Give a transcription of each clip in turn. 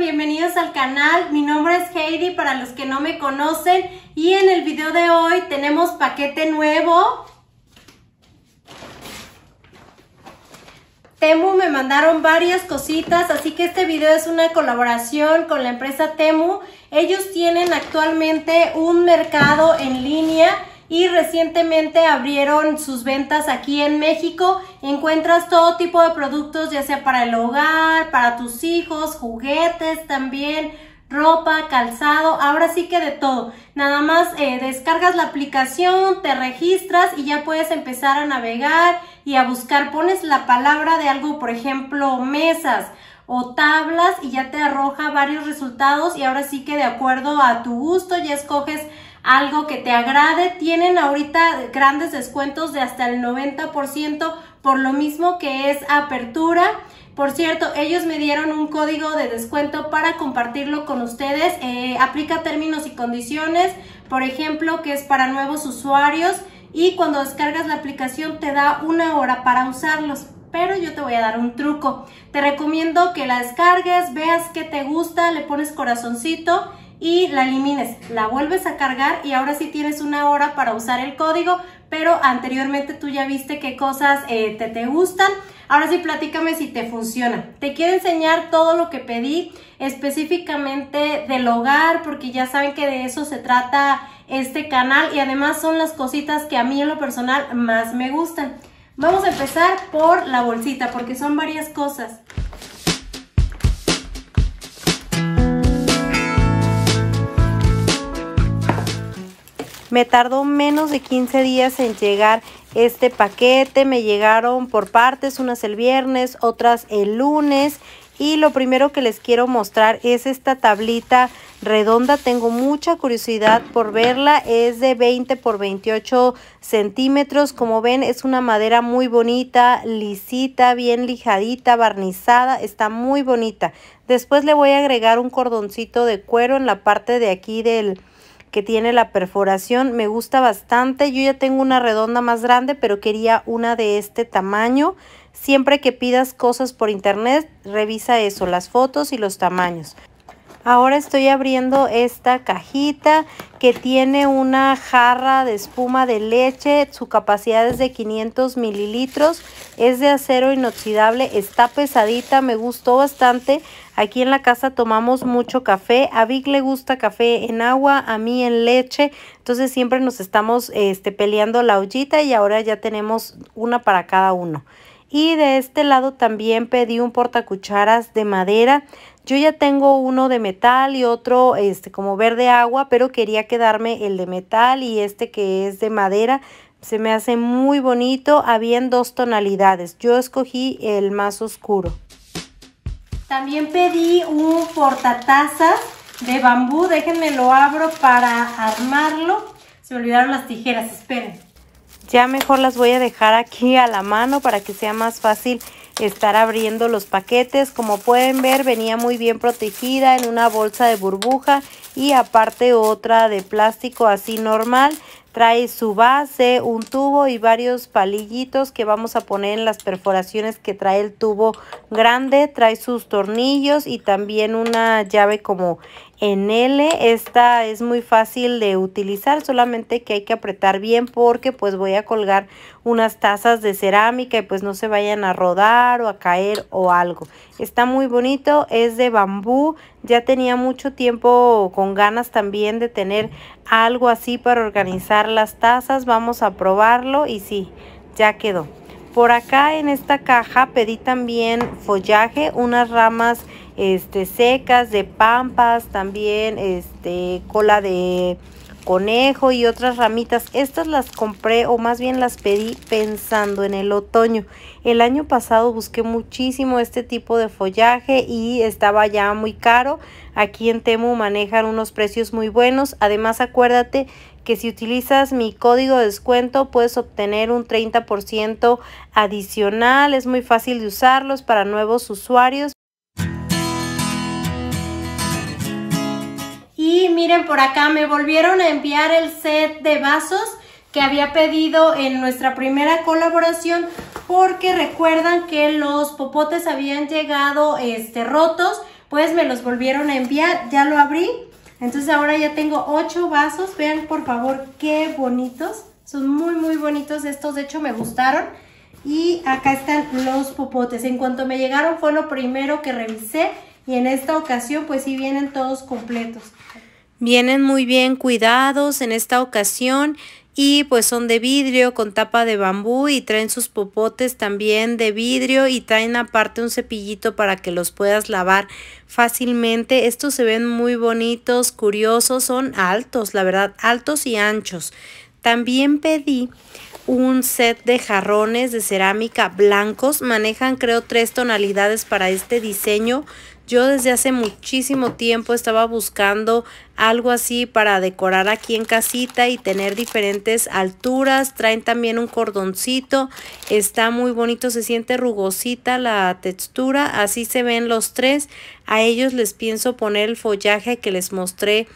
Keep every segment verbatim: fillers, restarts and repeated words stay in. Bienvenidos al canal. Mi nombre es Heidi para los que no me conocen y en el video de hoy tenemos paquete nuevo. Temu me mandaron varias cositas, así que este video es una colaboración con la empresa Temu. Ellos tienen actualmente un mercado en línea y recientemente abrieron sus ventas aquí en México. Encuentras todo tipo de productos, ya sea para el hogar, para tus hijos, juguetes también, ropa, calzado, ahora sí que de todo. Nada más eh, descargas la aplicación, te registras y ya puedes empezar a navegar y a buscar. Pones la palabra de algo, por ejemplo, mesas o tablas, y ya te arroja varios resultados y ahora sí que de acuerdo a tu gusto ya escoges algo que te agrade. Tienen ahorita grandes descuentos de hasta el noventa por ciento por lo mismo que es apertura. Por cierto, ellos me dieron un código de descuento para compartirlo con ustedes. Eh, aplica términos y condiciones, por ejemplo, que es para nuevos usuarios, y cuando descargas la aplicación te da una hora para usarlos. Pero yo te voy a dar un truco. Te recomiendo que la descargues, veas qué te gusta, le pones corazoncito y la elimines, la vuelves a cargar y ahora sí tienes una hora para usar el código, pero anteriormente tú ya viste qué cosas eh, te, te gustan. Ahora sí, platícame si te funciona. Te quiero enseñar todo lo que pedí, específicamente del hogar, porque ya saben que de eso se trata este canal y además son las cositas que a mí en lo personal más me gustan. Vamos a empezar por la bolsita, porque son varias cosas. Me tardó menos de quince días en llegar este paquete. Me llegaron por partes, unas el viernes, otras el lunes. Y lo primero que les quiero mostrar es esta tablita redonda. Tengo mucha curiosidad por verla. Es de veinte por veintiocho centímetros. Como ven, es una madera muy bonita, lisita, bien lijadita, barnizada. Está muy bonita. Después le voy a agregar un cordoncito de cuero en la parte de aquí del... que tiene la perforación. Me gusta bastante. Yo ya tengo una redonda más grande, pero quería una de este tamaño. Siempre que pidas cosas por internet, revisa eso, las fotos y los tamaños. Ahora estoy abriendo esta cajita que tiene una jarra de espuma de leche. Su capacidad es de quinientos mililitros. Es de acero inoxidable. Está pesadita. Me gustó bastante. Aquí en la casa tomamos mucho café. A Vic le gusta café en agua, a mí en leche. Entonces siempre nos estamos este, peleando la ollita, y ahora ya tenemos una para cada uno. Y de este lado también pedí un portacucharas de madera. Yo ya tengo uno de metal y otro este como verde agua, pero quería quedarme el de metal y este que es de madera. Se me hace muy bonito. Habían dos tonalidades. Yo escogí el más oscuro. También pedí un portatazas de bambú. Déjenme lo abro para armarlo. Se me olvidaron las tijeras, esperen. Ya mejor las voy a dejar aquí a la mano para que sea más fácil estar abriendo los paquetes. Como pueden ver, venía muy bien protegida en una bolsa de burbuja y aparte otra de plástico así normal. Trae su base, un tubo y varios palillitos que vamos a poner en las perforaciones que trae el tubo grande. Trae sus tornillos y también una llave como en L. Esta es muy fácil de utilizar, solamente que hay que apretar bien porque pues voy a colgar unas tazas de cerámica y pues no se vayan a rodar o a caer o algo. Está muy bonito, es de bambú. Ya tenía mucho tiempo con ganas también de tener algo así para organizar las tazas. Vamos a probarlo y sí, ya quedó. Por acá en esta caja pedí también follaje, unas ramas este, secas de pampas, también este, cola de conejo y otras ramitas. Estas las compré, o más bien las pedí pensando en el otoño. El año pasado busqué muchísimo este tipo de follaje y estaba ya muy caro. Aquí en Temu manejan unos precios muy buenos. Además, acuérdate que si utilizas mi código de descuento puedes obtener un treinta por ciento adicional. Es muy fácil de usarlos para nuevos usuarios. Y miren, por acá me volvieron a enviar el set de vasos que había pedido en nuestra primera colaboración, porque recuerdan que los popotes habían llegado este, rotos. pues me los volvieron a enviar, ya lo abrí. Entonces ahora ya tengo ocho vasos, vean por favor qué bonitos, son muy muy bonitos estos, de hecho me gustaron. Y acá están los popotes, en cuanto me llegaron fue lo primero que revisé y en esta ocasión pues sí vienen todos completos. Vienen muy bien cuidados en esta ocasión y pues son de vidrio con tapa de bambú y traen sus popotes también de vidrio y traen aparte un cepillito para que los puedas lavar fácilmente. Estos se ven muy bonitos, curiosos, son altos, la verdad, altos y anchos. También pedí un set de jarrones de cerámica blancos, manejan creo tres tonalidades para este diseño. Yo desde hace muchísimo tiempo estaba buscando algo así para decorar aquí en casita y tener diferentes alturas. Traen también un cordoncito, está muy bonito, se siente rugosita la textura, así se ven los tres. A ellos les pienso poner el follaje que les mostré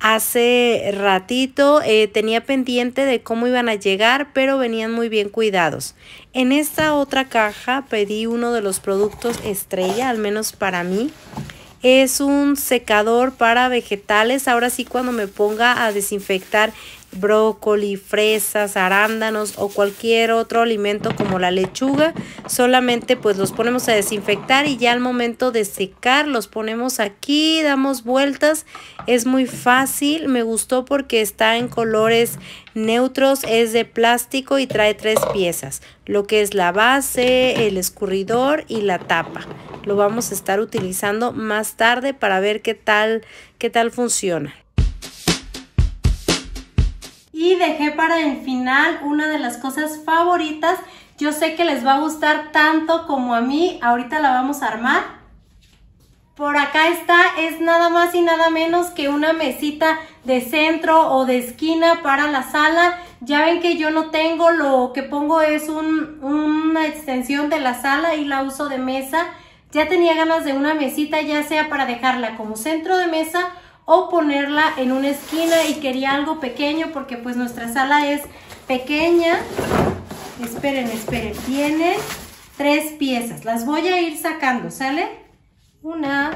hace ratito. Eh, tenía pendiente de cómo iban a llegar, pero venían muy bien cuidados. En esta otra caja pedí uno de los productos estrella, al menos para mí. Es un secador para vegetales. Ahora sí, cuando me ponga a desinfectar brócoli, fresas, arándanos o cualquier otro alimento como la lechuga, solamente pues los ponemos a desinfectar y ya al momento de secar los ponemos aquí, damos vueltas, es muy fácil. Me gustó porque está en colores neutros, es de plástico y trae tres piezas, lo que es la base, el escurridor y la tapa. Lo vamos a estar utilizando más tarde para ver qué tal, qué tal funciona. Y dejé para el final una de las cosas favoritas. Yo sé que les va a gustar tanto como a mí. Ahorita la vamos a armar. Por acá está. Es nada más y nada menos que una mesita de centro o de esquina para la sala. Ya ven que yo no tengo. Lo que pongo es un, una extensión de la sala y la uso de mesa. Ya tenía ganas de una mesita, ya sea para dejarla como centro de mesa o ponerla en una esquina, y quería algo pequeño porque pues nuestra sala es pequeña. Esperen, esperen, tiene tres piezas, las voy a ir sacando, ¿sale? Una,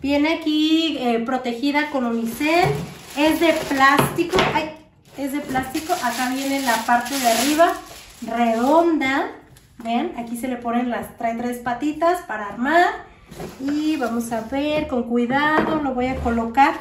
viene aquí eh, protegida con unicel, es de plástico, ay, es de plástico, acá viene la parte de arriba, redonda, ven, aquí se le ponen las, trae tres patitas para armar. Y vamos a ver, con cuidado lo voy a colocar.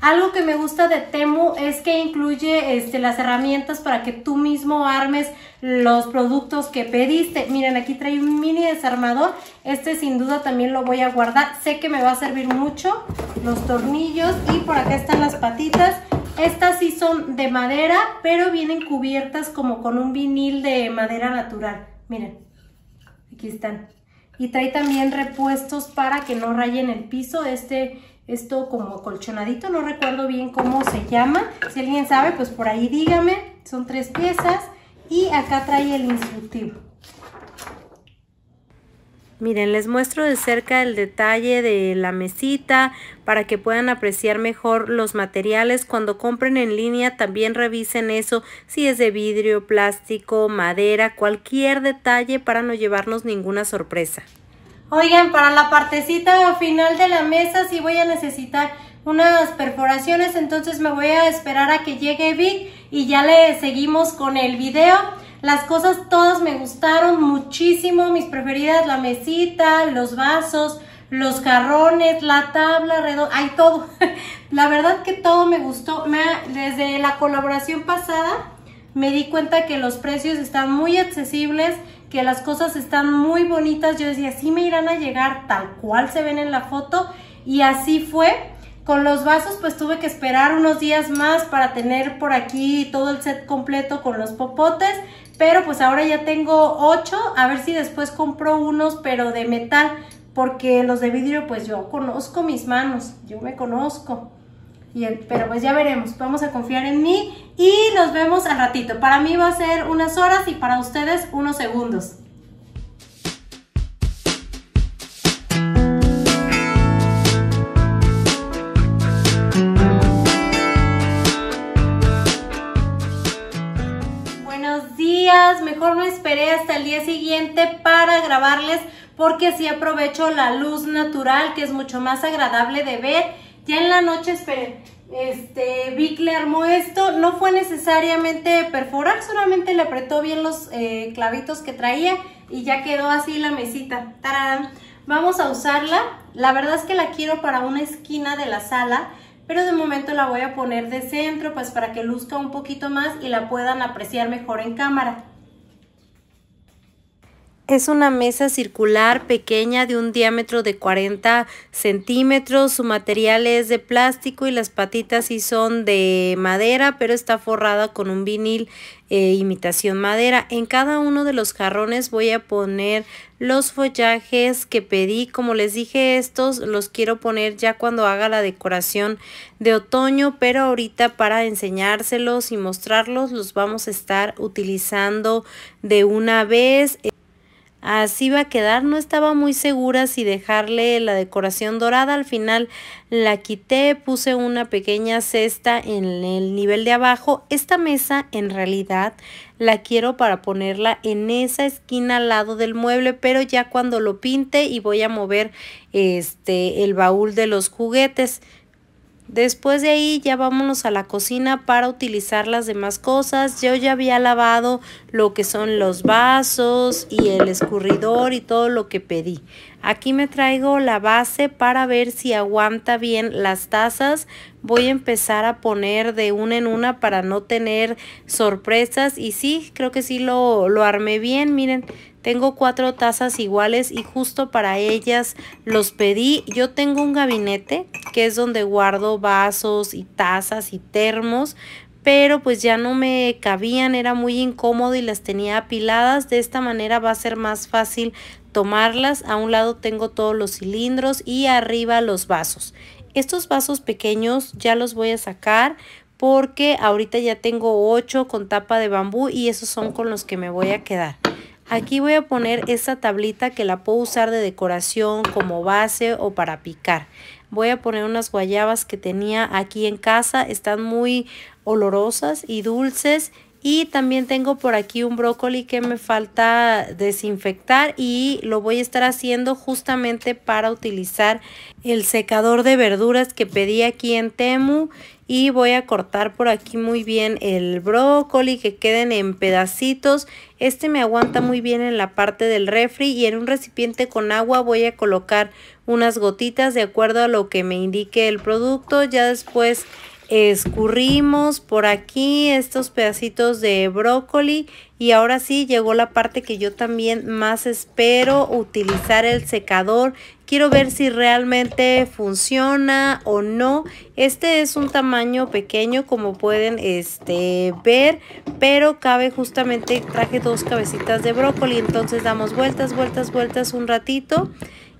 Algo que me gusta de Temu es que incluye este, las herramientas para que tú mismo armes los productos que pediste. Miren, aquí trae un mini desarmador, este sin duda también lo voy a guardar, sé que me va a servir mucho. Los tornillos, y por acá están las patitas. Estas sí son de madera, pero vienen cubiertas como con un vinil de madera natural. Miren, aquí están. Y trae también repuestos para que no rayen el piso, este, esto como colchonadito, no recuerdo bien cómo se llama. Si alguien sabe, pues por ahí dígame. Son tres piezas y acá trae el instructivo. Miren, les muestro de cerca el detalle de la mesita para que puedan apreciar mejor los materiales. Cuando compren en línea también revisen eso, si es de vidrio, plástico, madera, cualquier detalle para no llevarnos ninguna sorpresa. Oigan, para la partecita final de la mesa sí voy a necesitar unas perforaciones, entonces me voy a esperar a que llegue Vic y ya le seguimos con el video. Las cosas todas me gustaron muchísimo, mis preferidas, la mesita, los vasos, los jarrones, la tabla redonda, ay, todo. La verdad que todo me gustó. Me, desde la colaboración pasada me di cuenta que los precios están muy accesibles, que las cosas están muy bonitas. Yo decía, sí me irán a llegar tal cual se ven en la foto, y así fue. Con los vasos pues tuve que esperar unos días más para tener por aquí todo el set completo con los popotes, pero pues ahora ya tengo ocho, a ver si después compro unos pero de metal, porque los de vidrio pues yo conozco mis manos, yo me conozco, y el, pero pues ya veremos, vamos a confiar en mí y nos vemos al ratito. Para mí va a ser unas horas y para ustedes unos segundos. Mejor me esperé hasta el día siguiente para grabarles porque así aprovecho la luz natural, que es mucho más agradable de ver. Ya en la noche, esperen, este, Vic le armó esto, no fue necesariamente perforar, solamente le apretó bien los eh, clavitos que traía y ya quedó así la mesita. ¡Tarán! Vamos a usarla, la verdad es que la quiero para una esquina de la sala, pero de momento la voy a poner de centro, pues para que luzca un poquito más y la puedan apreciar mejor en cámara. Es una mesa circular pequeña de un diámetro de cuarenta centímetros, su material es de plástico y las patitas sí son de madera, pero está forrada con un vinil eh, imitación madera. En cada uno de los jarrones voy a poner los follajes que pedí. Como les dije, estos los quiero poner ya cuando haga la decoración de otoño, pero ahorita para enseñárselos y mostrarlos los vamos a estar utilizando de una vez. Así va a quedar, no estaba muy segura si dejarle la decoración dorada, al final la quité, puse una pequeña cesta en el nivel de abajo. Esta mesa en realidad la quiero para ponerla en esa esquina al lado del mueble, pero ya cuando lo pinte y voy a mover este, el baúl de los juguetes. Después de ahí ya vámonos a la cocina para utilizar las demás cosas. Yo ya había lavado lo que son los vasos y el escurridor y todo lo que pedí. Aquí me traigo la base para ver si aguanta bien las tazas. Voy a empezar a poner de una en una para no tener sorpresas. Y sí, creo que sí lo, lo armé bien. Miren, tengo cuatro tazas iguales y justo para ellas los pedí. Yo tengo un gabinete que es donde guardo vasos y tazas y termos, pero pues ya no me cabían, era muy incómodo y las tenía apiladas. De esta manera va a ser más fácil tomarlas. A un lado tengo todos los cilindros y arriba los vasos. Estos vasos pequeños ya los voy a sacar porque ahorita ya tengo ocho con tapa de bambú y esos son con los que me voy a quedar. Aquí voy a poner esta tablita que la puedo usar de decoración, como base o para picar. Voy a poner unas guayabas que tenía aquí en casa, están muy olorosas y dulces. Y también tengo por aquí un brócoli que me falta desinfectar y lo voy a estar haciendo justamente para utilizar el secador de verduras que pedí aquí en Temu. Y voy a cortar por aquí muy bien el brócoli, que queden en pedacitos. Este me aguanta muy bien en la parte del refri y en un recipiente con agua voy a colocar unas gotitas de acuerdo a lo que me indique el producto. Ya después escurrimos por aquí estos pedacitos de brócoli y ahora sí llegó la parte que yo también más espero, utilizar el secador. Quiero ver si realmente funciona o no. Este es un tamaño pequeño, como pueden este, ver, pero cabe justamente, traje dos cabecitas de brócoli, entonces damos vueltas, vueltas, vueltas un ratito.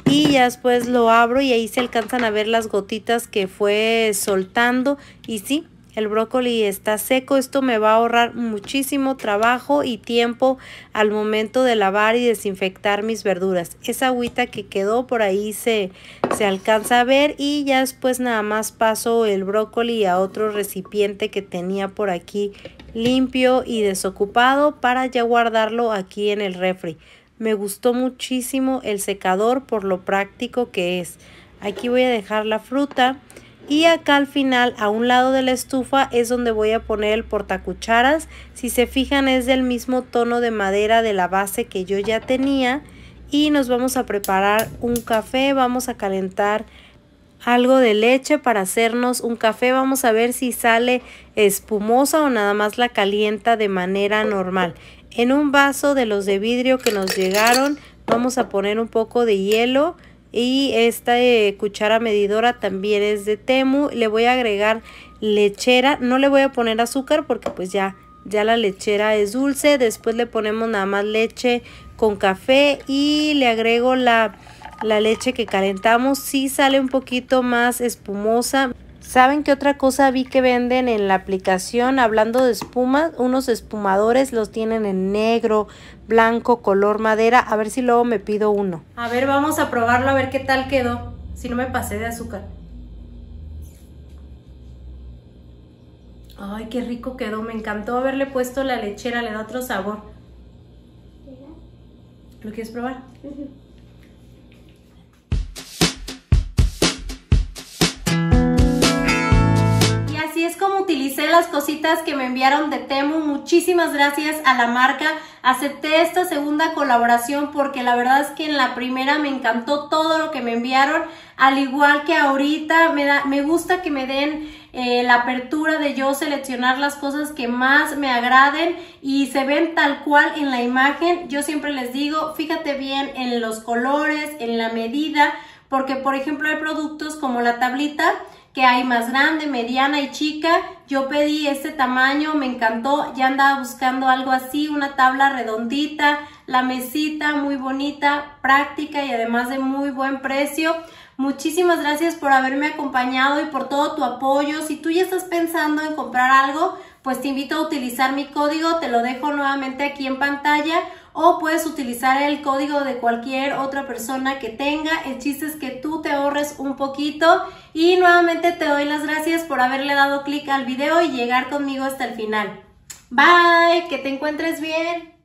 Y ya después lo abro y ahí se alcanzan a ver las gotitas que fue soltando. Y sí, el brócoli está seco. Esto me va a ahorrar muchísimo trabajo y tiempo al momento de lavar y desinfectar mis verduras. Esa agüita que quedó por ahí se, se alcanza a ver. Y ya después nada más paso el brócoli a otro recipiente que tenía por aquí limpio y desocupado para ya guardarlo aquí en el refri. Me gustó muchísimo el secador por lo práctico que es. Aquí voy a dejar la fruta y acá al final, a un lado de la estufa, es donde voy a poner el portacucharas. Si se fijan, es del mismo tono de madera de la base que yo ya tenía. Y nos vamos a preparar un café. Vamos a calentar algo de leche para hacernos un café. Vamos a ver si sale espumosa o nada más la calienta de manera normal. En un vaso de los de vidrio que nos llegaron vamos a poner un poco de hielo y esta eh, cuchara medidora también es de Temu. Le voy a agregar lechera, no le voy a poner azúcar porque pues ya, ya la lechera es dulce. Después le ponemos nada más leche con café y le agrego la, la leche que calentamos. Sí sale un poquito más espumosa. ¿Saben qué otra cosa vi que venden en la aplicación? Hablando de espumas, unos espumadores los tienen en negro, blanco, color madera. A ver si luego me pido uno. A ver, vamos a probarlo a ver qué tal quedó. Si no me pasé de azúcar. Ay, qué rico quedó. Me encantó haberle puesto la lechera. Le da otro sabor. ¿Lo quieres probar? Uh-huh. las cositas que me enviaron de Temu. Muchísimas gracias a la marca. Acepté esta segunda colaboración porque la verdad es que en la primera me encantó todo lo que me enviaron. Al igual que ahorita, me, da, me gusta que me den eh, la apertura de yo seleccionar las cosas que más me agraden y se ven tal cual en la imagen. Yo siempre les digo, fíjate bien en los colores, en la medida, porque por ejemplo hay productos como la tablita que hay más grande, mediana y chica. Yo pedí este tamaño, me encantó, ya andaba buscando algo así, una tabla redondita, la mesita muy bonita, práctica y además de muy buen precio. Muchísimas gracias por haberme acompañado y por todo tu apoyo. Si tú ya estás pensando en comprar algo, pues te invito a utilizar mi código, te lo dejo nuevamente aquí en pantalla, o puedes utilizar el código de cualquier otra persona que tenga. El chiste es que tú te ahorres un poquito y nuevamente te doy las gracias por haberle dado clic al video y llegar conmigo hasta el final. Bye, que te encuentres bien.